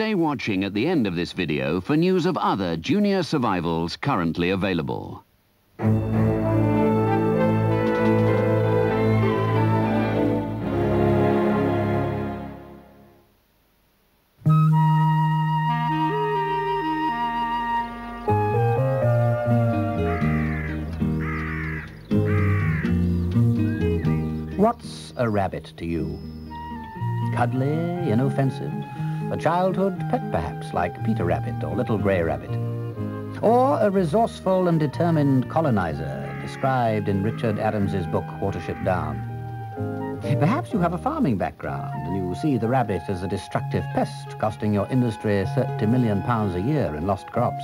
Stay watching at the end of this video for news of other junior survivals currently available. What's a rabbit to you? Cuddly, inoffensive, a childhood pet perhaps, like Peter Rabbit or Little Grey Rabbit. Or a resourceful and determined colonizer, described in Richard Adams's book, Watership Down. Perhaps you have a farming background and you see the rabbit as a destructive pest, costing your industry £30 million a year in lost crops.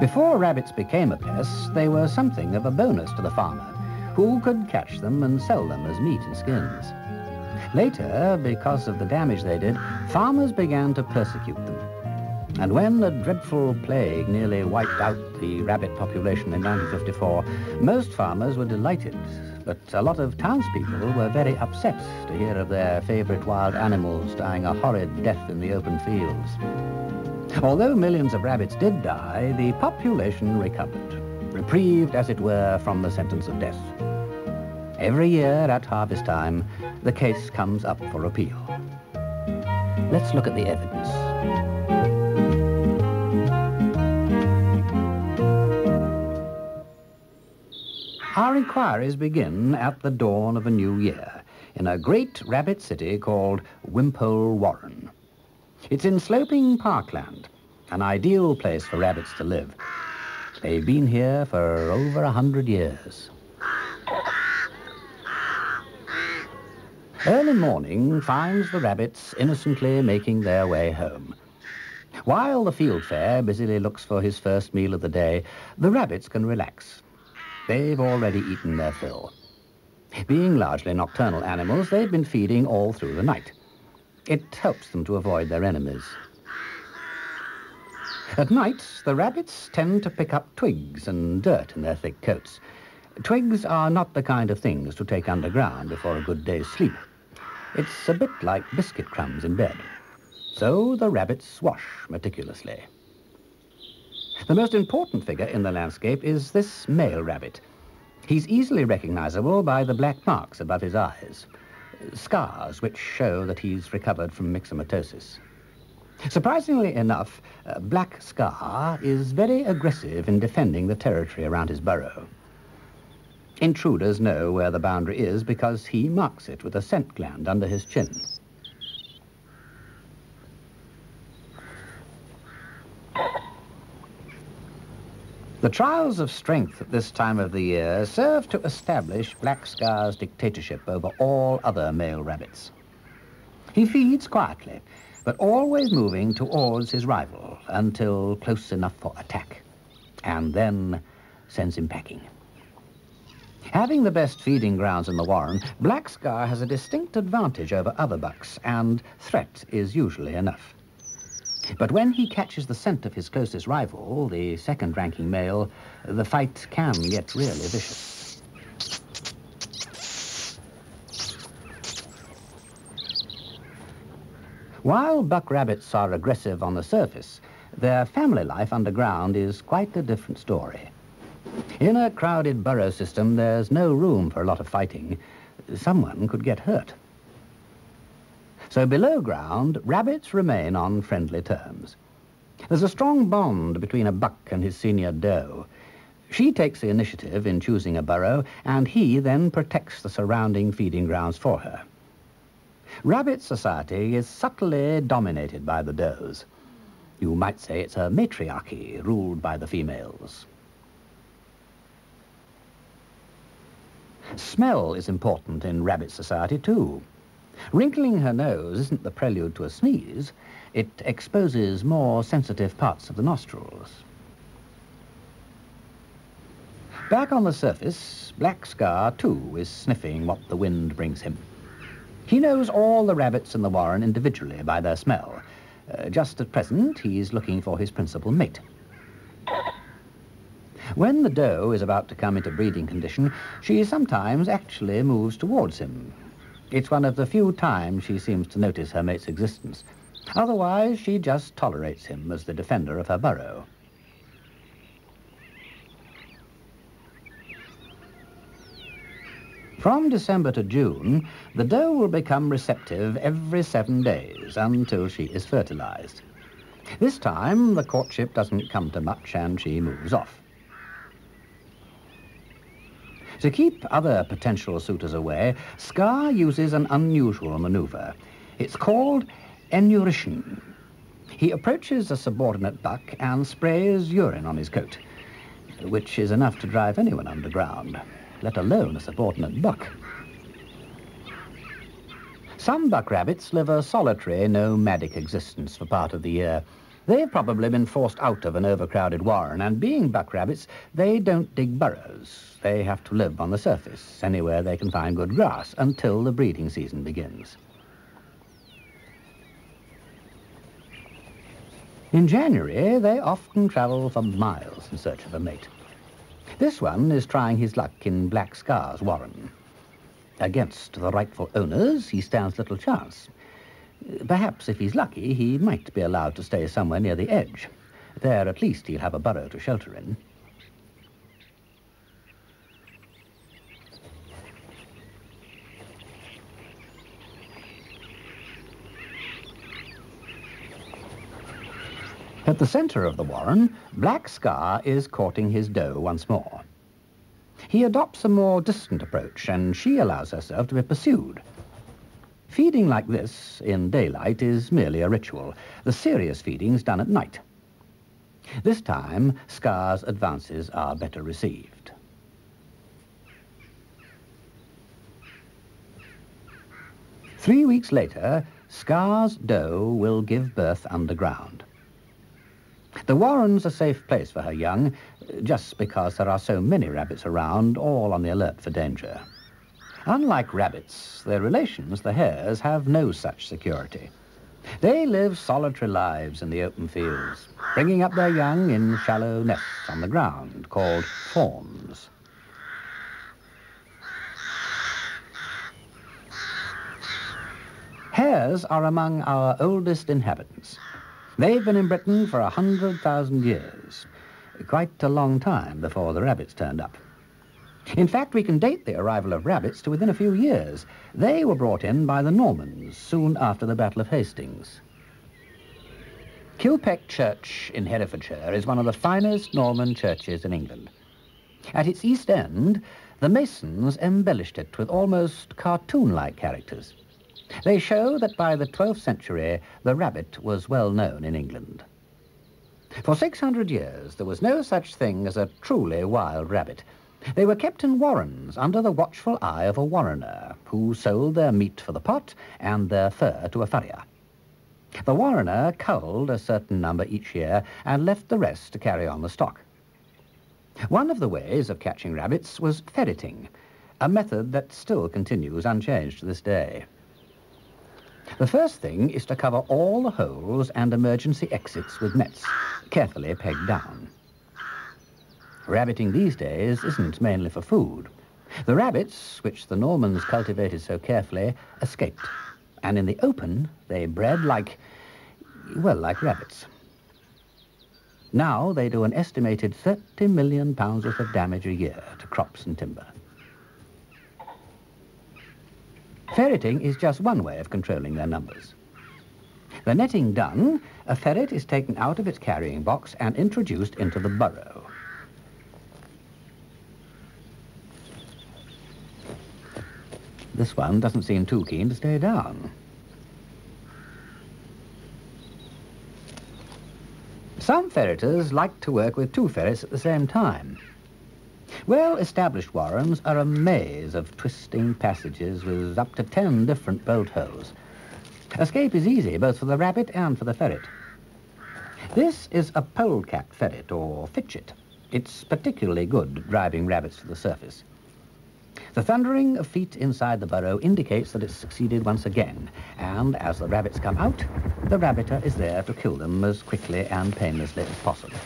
Before rabbits became a pest, they were something of a bonus to the farmer, who could catch them and sell them as meat and skins. Later, because of the damage they did, farmers began to persecute them. And when a dreadful plague nearly wiped out the rabbit population in 1954, most farmers were delighted, but a lot of townspeople were very upset to hear of their favourite wild animals dying a horrid death in the open fields. Although millions of rabbits did die, the population recovered, reprieved, as it were, from the sentence of death. Every year at harvest time, the case comes up for appeal. Let's look at the evidence. Our inquiries begin at the dawn of a new year in a great rabbit city called Wimpole Warren. It's in sloping parkland, an ideal place for rabbits to live. They've been here for over 100 years. Early morning finds the rabbits innocently making their way home. While the field fare busily looks for his first meal of the day, the rabbits can relax. They've already eaten their fill. Being largely nocturnal animals, they've been feeding all through the night. It helps them to avoid their enemies. At night, the rabbits tend to pick up twigs and dirt in their thick coats. Twigs are not the kind of things to take underground before a good day's sleep. It's a bit like biscuit crumbs in bed. So the rabbits wash meticulously. The most important figure in the landscape is this male rabbit. He's easily recognizable by the black marks above his eyes. Scars which show that he's recovered from myxomatosis. Surprisingly enough, Black Scar is very aggressive in defending the territory around his burrow. Intruders know where the boundary is because he marks it with a scent gland under his chin. The trials of strength at this time of the year serve to establish Black Scar's dictatorship over all other male rabbits. He feeds quietly, but always moving towards his rival until close enough for attack, and then sends him packing. Having the best feeding grounds in the Warren, Black Scar has a distinct advantage over other bucks, and threat is usually enough. But when he catches the scent of his closest rival, the second-ranking male, the fight can get really vicious. While buck rabbits are aggressive on the surface, their family life underground is quite a different story. In a crowded burrow system, there's no room for a lot of fighting. Someone could get hurt. So below ground, rabbits remain on friendly terms. There's a strong bond between a buck and his senior doe. She takes the initiative in choosing a burrow, and he then protects the surrounding feeding grounds for her. Rabbit society is subtly dominated by the does. You might say it's a matriarchy ruled by the females. Smell is important in rabbit society too. Wrinkling her nose isn't the prelude to a sneeze. It exposes more sensitive parts of the nostrils. Back on the surface, Black Scar, too, is sniffing what the wind brings him. He knows all the rabbits in the Warren individually by their smell. Just at present, he's looking for his principal mate. When the doe is about to come into breeding condition, she sometimes actually moves towards him. It's one of the few times she seems to notice her mate's existence. Otherwise, she just tolerates him as the defender of her burrow. From December to June, the doe will become receptive every 7 days until she is fertilized. This time, the courtship doesn't come to much and she moves off. To keep other potential suitors away, Scar uses an unusual maneuver. It's called enuration. He approaches a subordinate buck and sprays urine on his coat, which is enough to drive anyone underground, let alone a subordinate buck. Some buck rabbits live a solitary, nomadic existence for part of the year. They've probably been forced out of an overcrowded warren, and being buck rabbits, they don't dig burrows. They have to live on the surface, anywhere they can find good grass, until the breeding season begins. In January, they often travel for miles in search of a mate. This one is trying his luck in Black Scar's warren. Against the rightful owners, he stands little chance. Perhaps if he's lucky, he might be allowed to stay somewhere near the edge. There, at least, he'll have a burrow to shelter in. At the centre of the warren, Black Scar is courting his doe once more. He adopts a more distant approach, and she allows herself to be pursued. Feeding like this, in daylight, is merely a ritual. The serious feeding's done at night. This time, Scar's advances are better received. Three weeks later, Scar's doe will give birth underground. The warren's a safe place for her young, just because there are so many rabbits around, all on the alert for danger. Unlike rabbits, their relations, the hares, have no such security. They live solitary lives in the open fields, bringing up their young in shallow nests on the ground called fawns. Hares are among our oldest inhabitants. They've been in Britain for 100,000 years, quite a long time before the rabbits turned up. In fact, we can date the arrival of rabbits to within a few years. They were brought in by the Normans soon after the Battle of Hastings. Kilpeck Church in Herefordshire is one of the finest Norman churches in England. At its east end, the masons embellished it with almost cartoon-like characters. They show that by the 12th century, the rabbit was well known in England. For 600 years, there was no such thing as a truly wild rabbit. They were kept in warrens under the watchful eye of a warrener, who sold their meat for the pot and their fur to a furrier. The warrener culled a certain number each year and left the rest to carry on the stock. One of the ways of catching rabbits was ferreting, a method that still continues unchanged to this day. The first thing is to cover all the holes and emergency exits with nets, carefully pegged down. Rabbiting these days isn't mainly for food. The rabbits, which the Normans cultivated so carefully, escaped. And in the open, they bred like rabbits. Now they do an estimated £30 million worth of damage a year to crops and timber. Ferreting is just one way of controlling their numbers. The netting done, a ferret is taken out of its carrying box and introduced into the burrow. This one doesn't seem too keen to stay down. Some ferreters like to work with two ferrets at the same time. Well-established warrens are a maze of twisting passages with up to 10 different bolt holes. Escape is easy, both for the rabbit and for the ferret. This is a polecat ferret, or fitchet. It's particularly good at driving rabbits to the surface. The thundering of feet inside the burrow indicates that it's succeeded once again, and as the rabbits come out, the rabbiter is there to kill them as quickly and painlessly as possible.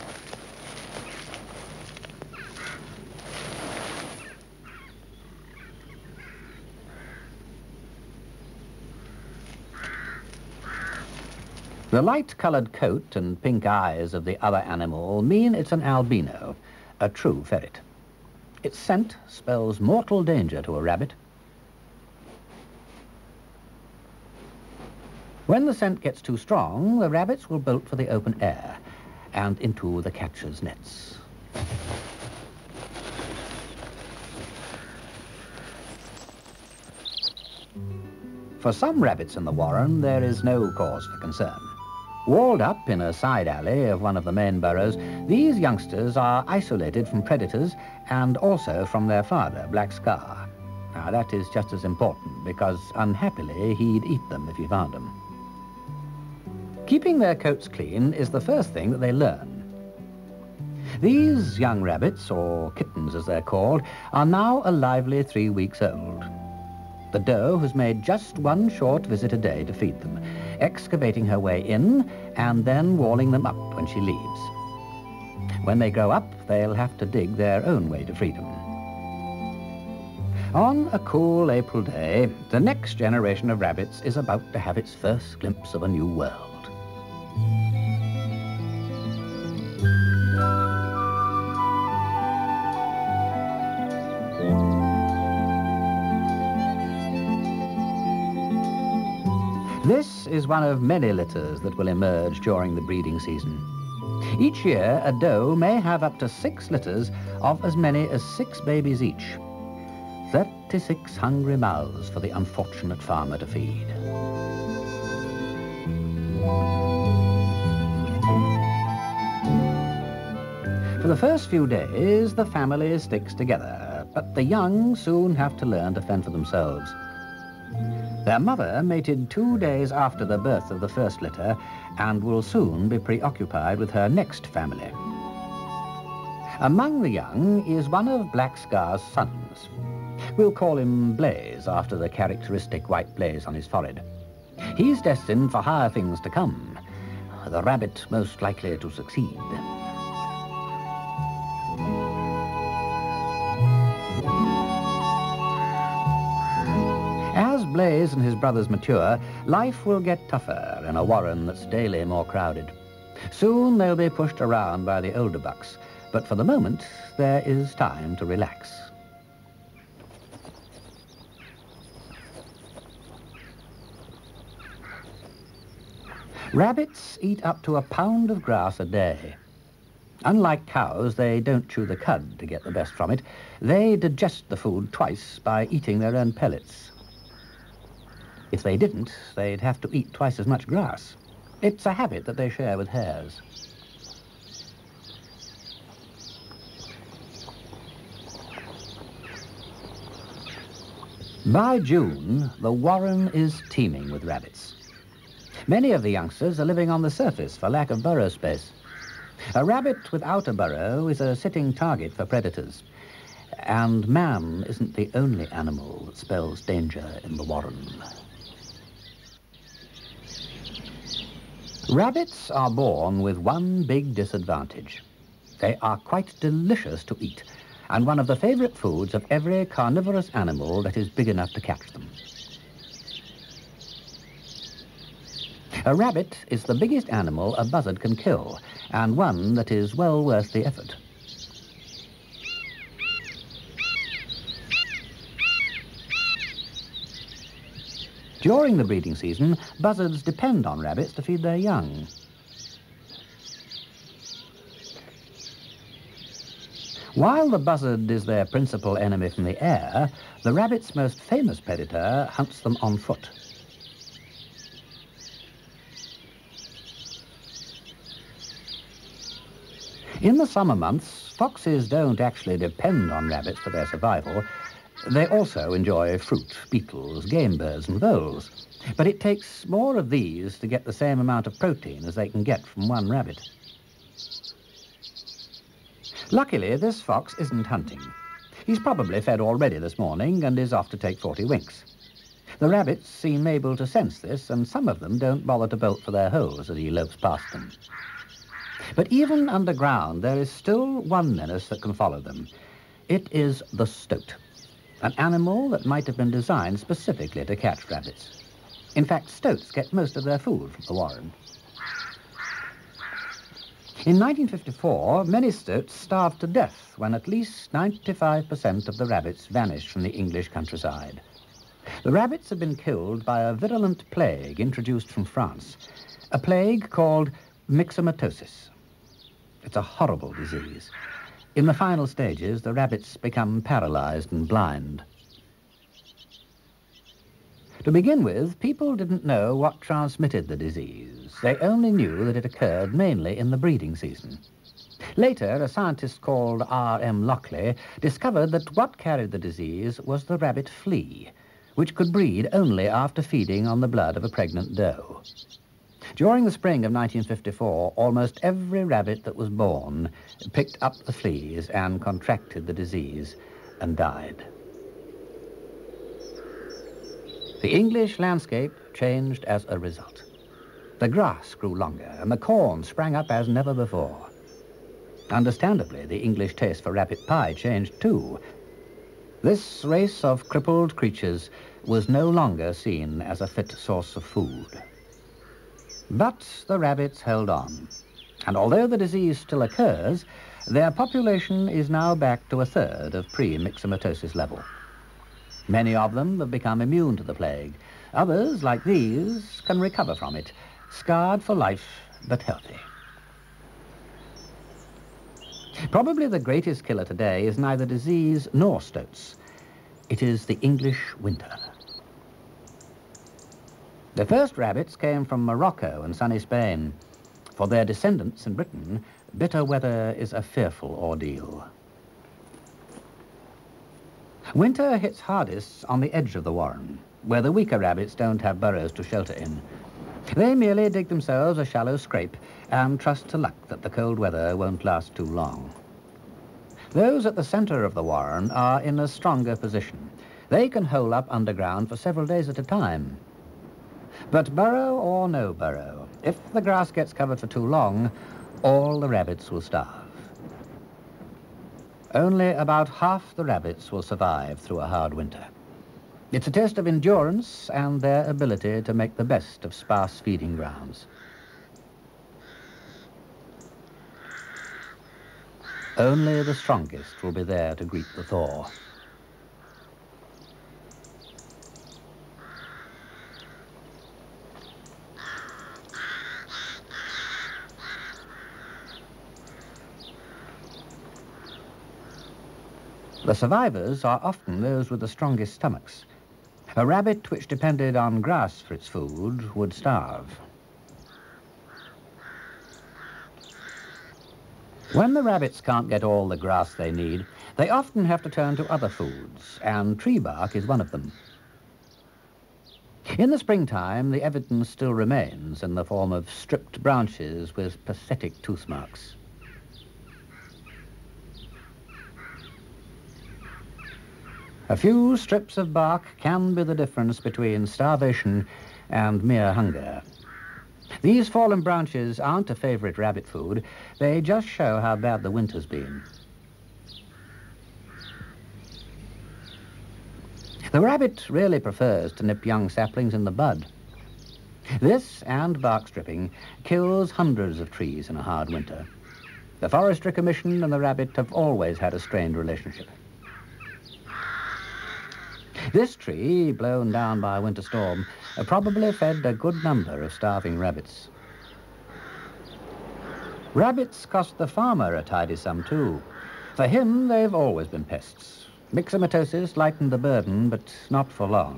The light-coloured coat and pink eyes of the other animal mean it's an albino, a true ferret. Its scent spells mortal danger to a rabbit. When the scent gets too strong, the rabbits will bolt for the open air and into the catcher's nets. For some rabbits in the Warren, there is no cause for concern. Walled up in a side alley of one of the main burrows, these youngsters are isolated from predators and also from their father, Black Scar. Now, that is just as important because, unhappily, he'd eat them if he found them. Keeping their coats clean is the first thing that they learn. These young rabbits, or kittens as they're called, are now a lively 3 weeks old. The doe has made just one short visit a day to feed them, excavating her way in and then walling them up when she leaves. When they grow up, they'll have to dig their own way to freedom. On a cool April day, the next generation of rabbits is about to have its first glimpse of a new world. This is one of many litters that will emerge during the breeding season. Each year, a doe may have up to 6 litters of as many as 6 babies each. 36 hungry mouths for the unfortunate farmer to feed. For the first few days, the family sticks together, but the young soon have to learn to fend for themselves. Their mother mated 2 days after the birth of the first litter and will soon be preoccupied with her next family. Among the young is one of Black Scar's sons. We'll call him Blaze after the characteristic white blaze on his forehead. He's destined for higher things to come, the rabbit most likely to succeed. Blaze and his brothers mature, life will get tougher in a warren that's daily more crowded. Soon they'll be pushed around by the older bucks, but for the moment there is time to relax. Rabbits eat up to a pound of grass a day. Unlike cows, they don't chew the cud to get the best from it. They digest the food twice by eating their own pellets. If they didn't, they'd have to eat twice as much grass. It's a habit that they share with hares. By June, the warren is teeming with rabbits. Many of the youngsters are living on the surface for lack of burrow space. A rabbit without a burrow is a sitting target for predators. And man isn't the only animal that spells danger in the warren. Rabbits are born with one big disadvantage. They are quite delicious to eat, and one of the favourite foods of every carnivorous animal that is big enough to catch them. A rabbit is the biggest animal a buzzard can kill, and one that is well worth the effort. During the breeding season, buzzards depend on rabbits to feed their young. While the buzzard is their principal enemy from the air, the rabbit's most famous predator hunts them on foot. In the summer months, foxes don't actually depend on rabbits for their survival. They also enjoy fruit, beetles, game birds and voles. But it takes more of these to get the same amount of protein as they can get from one rabbit. Luckily, this fox isn't hunting. He's probably fed already this morning and is off to take 40 winks. The rabbits seem able to sense this, and some of them don't bother to bolt for their holes as he lopes past them. But even underground, there is still one menace that can follow them. It is the stoat. An animal that might have been designed specifically to catch rabbits. In fact, stoats get most of their food from the warren. In 1954, many stoats starved to death when at least 95% of the rabbits vanished from the English countryside. The rabbits had been killed by a virulent plague introduced from France, a plague called myxomatosis. It's a horrible disease. In the final stages, the rabbits become paralyzed and blind. To begin with, people didn't know what transmitted the disease. They only knew that it occurred mainly in the breeding season. Later, a scientist called R.M. Lockley discovered that what carried the disease was the rabbit flea, which could breed only after feeding on the blood of a pregnant doe. During the spring of 1954, almost every rabbit that was born picked up the fleas and contracted the disease and died. The English landscape changed as a result. The grass grew longer and the corn sprang up as never before. Understandably, the English taste for rabbit pie changed too. This race of crippled creatures was no longer seen as a fit source of food. But the rabbits held on, and although the disease still occurs, their population is now back to a third of pre-myxomatosis level. Many of them have become immune to the plague. Others, like these, can recover from it, scarred for life, but healthy. Probably the greatest killer today is neither disease nor stoats. It is the English winter. The first rabbits came from Morocco and sunny Spain. For their descendants in Britain, bitter weather is a fearful ordeal. Winter hits hardest on the edge of the warren, where the weaker rabbits don't have burrows to shelter in. They merely dig themselves a shallow scrape and trust to luck that the cold weather won't last too long. Those at the centre of the warren are in a stronger position. They can hole up underground for several days at a time. But burrow or no burrow, if the grass gets covered for too long, all the rabbits will starve. Only about half the rabbits will survive through a hard winter. It's a test of endurance and their ability to make the best of sparse feeding grounds. Only the strongest will be there to greet the thaw. The survivors are often those with the strongest stomachs. A rabbit which depended on grass for its food would starve. When the rabbits can't get all the grass they need, they often have to turn to other foods, and tree bark is one of them. In the springtime, the evidence still remains in the form of stripped branches with pathetic tooth marks. A few strips of bark can be the difference between starvation and mere hunger. These fallen branches aren't a favourite rabbit food. They just show how bad the winter's been. The rabbit really prefers to nip young saplings in the bud. This and bark stripping kills hundreds of trees in a hard winter. The Forestry Commission and the rabbit have always had a strained relationship. This tree, blown down by a winter storm, probably fed a good number of starving rabbits. Rabbits cost the farmer a tidy sum too. For him, they've always been pests. Myxomatosis lightened the burden, but not for long.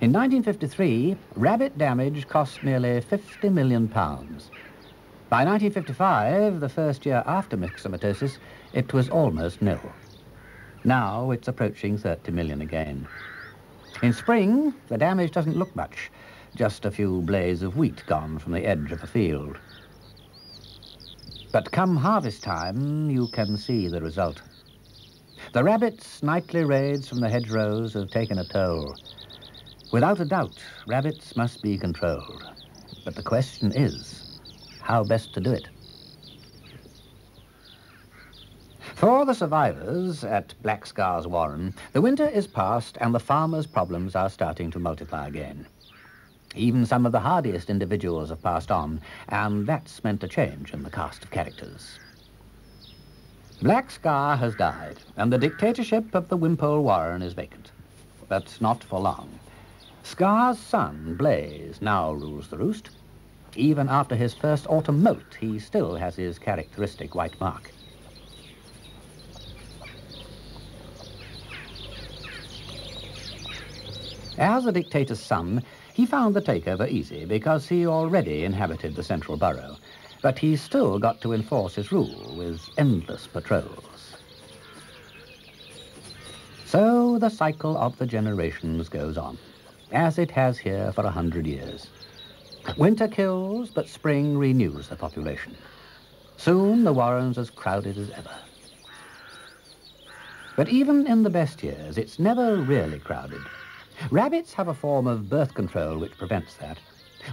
In 1953, rabbit damage cost nearly £50 million. By 1955, the first year after myxomatosis, it was almost nil. Now it's approaching 30 million again. In spring, the damage doesn't look much, just a few blades of wheat gone from the edge of a field. But come harvest time, you can see the result. The rabbits' nightly raids from the hedgerows have taken a toll. Without a doubt, rabbits must be controlled. But the question is, how best to do it? For the survivors at Black Scar's Warren, the winter is past and the farmers' problems are starting to multiply again. Even some of the hardiest individuals have passed on, and that's meant a change in the cast of characters. Black Scar has died, and the dictatorship of the Wimpole Warren is vacant. But not for long. Scar's son, Blaze, now rules the roost. Even after his first autumn molt, he still has his characteristic white mark. As a dictator's son, he found the takeover easy because he already inhabited the central borough, but he still got to enforce his rule with endless patrols. So the cycle of the generations goes on, as it has here for 100 years. Winter kills, but spring renews the population. Soon the Warren's as crowded as ever. But even in the best years, it's never really crowded. Rabbits have a form of birth control which prevents that.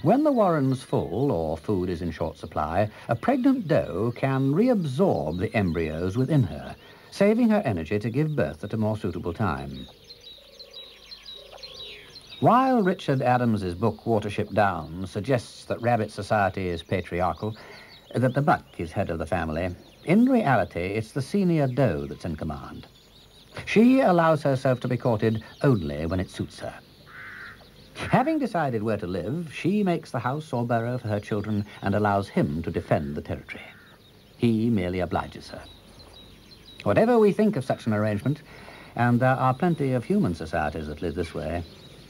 When the warren's full, or food is in short supply, a pregnant doe can reabsorb the embryos within her, saving her energy to give birth at a more suitable time. While Richard Adams's book Watership Down suggests that rabbit society is patriarchal, that the buck is head of the family, in reality it's the senior doe that's in command. She allows herself to be courted only when it suits her. Having decided where to live, she makes the house or borough for her children and allows him to defend the territory. He merely obliges her. Whatever we think of such an arrangement, and there are plenty of human societies that live this way,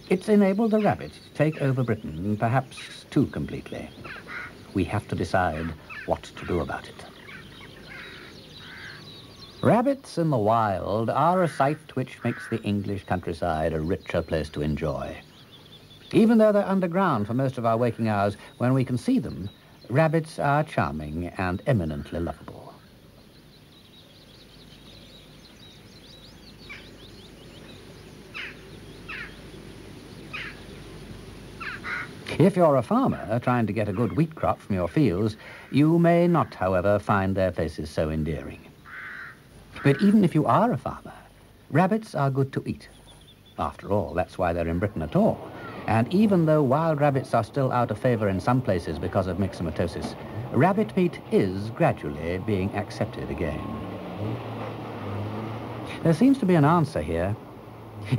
it's enabled the rabbit to take over Britain, perhaps too completely. We have to decide what to do about it. Rabbits in the wild are a sight which makes the English countryside a richer place to enjoy. Even though they're underground for most of our waking hours, when we can see them, rabbits are charming and eminently lovable. If you're a farmer trying to get a good wheat crop from your fields, you may not, however, find their faces so endearing. But even if you are a farmer, rabbits are good to eat. After all, that's why they're in Britain at all. And even though wild rabbits are still out of favor in some places because of myxomatosis, rabbit meat is gradually being accepted again. There seems to be an answer here.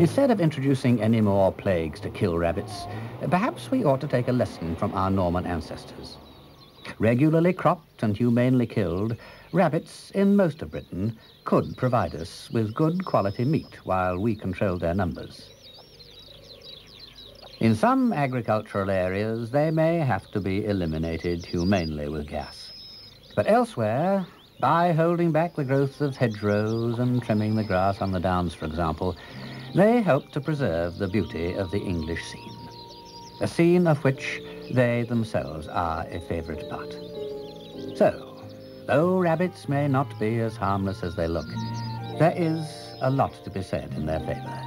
Instead of introducing any more plagues to kill rabbits, perhaps we ought to take a lesson from our Norman ancestors. Regularly cropped and humanely killed, rabbits in most of Britain could provide us with good quality meat while we controlled their numbers. In some agricultural areas, they may have to be eliminated humanely with gas. But elsewhere, by holding back the growth of hedgerows and trimming the grass on the downs, for example, they help to preserve the beauty of the English scene, a scene of which they themselves are a favourite part. So, though rabbits may not be as harmless as they look, there is a lot to be said in their favour.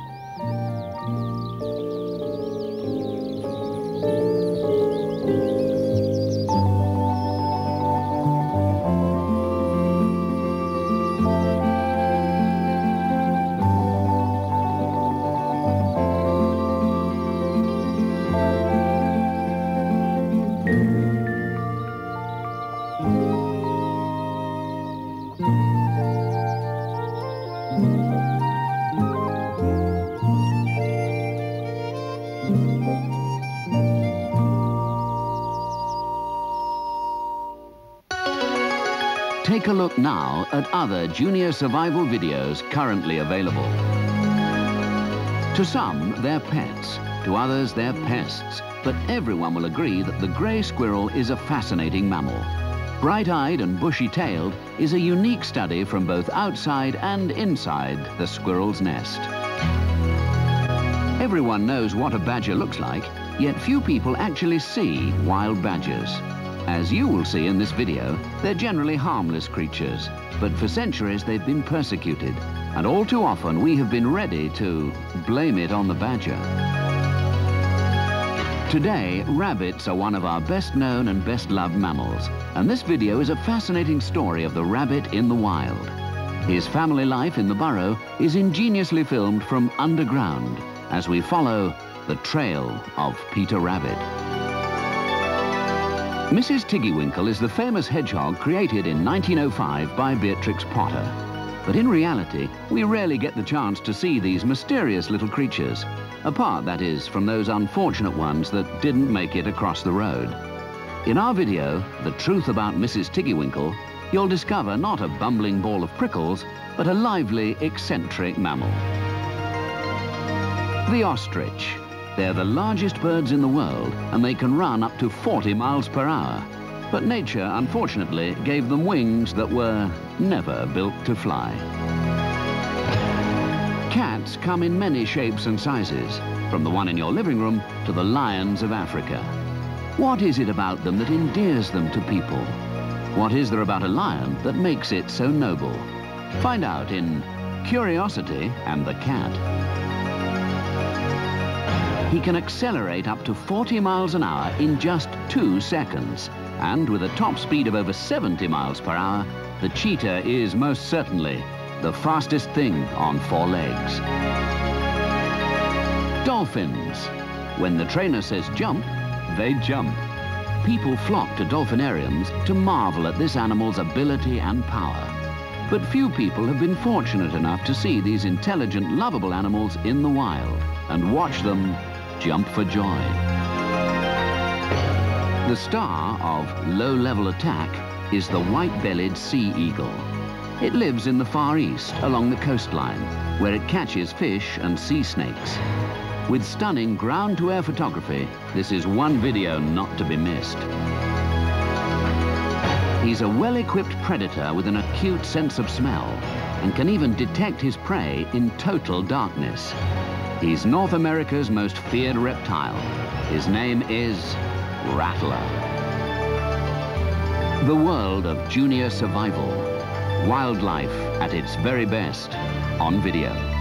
Take a look now at other junior survival videos currently available. To some, they're pets, to others, they're pests, but everyone will agree that the grey squirrel is a fascinating mammal. Bright-eyed and bushy-tailed is a unique study from both outside and inside the squirrel's nest. Everyone knows what a badger looks like, yet few people actually see wild badgers. As you will see in this video, they're generally harmless creatures, but for centuries they've been persecuted, and all too often we have been ready to blame it on the badger. Today, rabbits are one of our best-known and best-loved mammals, and this video is a fascinating story of the rabbit in the wild. His family life in the burrow is ingeniously filmed from underground as we follow the trail of Peter Rabbit. Mrs. Tiggywinkle is the famous hedgehog created in 1905 by Beatrix Potter. But in reality, we rarely get the chance to see these mysterious little creatures, apart, that is, from those unfortunate ones that didn't make it across the road. In our video, The Truth About Mrs. Tiggywinkle, you'll discover not a bumbling ball of prickles, but a lively, eccentric mammal. The ostrich. They're the largest birds in the world, and they can run up to 40 miles per hour. But nature, unfortunately, gave them wings that were never built to fly. Cats come in many shapes and sizes, from the one in your living room to the lions of Africa. What is it about them that endears them to people? What is there about a lion that makes it so noble? Find out in Curiosity and the Cat. He can accelerate up to 40 miles an hour in just 2 seconds. And with a top speed of over 70 miles per hour, the cheetah is most certainly the fastest thing on 4 legs. Dolphins. When the trainer says jump, they jump. People flock to dolphinariums to marvel at this animal's ability and power. But few people have been fortunate enough to see these intelligent, lovable animals in the wild and watch them jump for joy. The star of low-level attack is the white-bellied sea eagle. It lives in the Far East along the coastline, where it catches fish and sea snakes. With stunning ground-to-air photography, this is one video not to be missed. He's a well-equipped predator with an acute sense of smell and can even detect his prey in total darkness. He's North America's most feared reptile. His name is Rattler. The world of junior survival. Wildlife at its very best on video.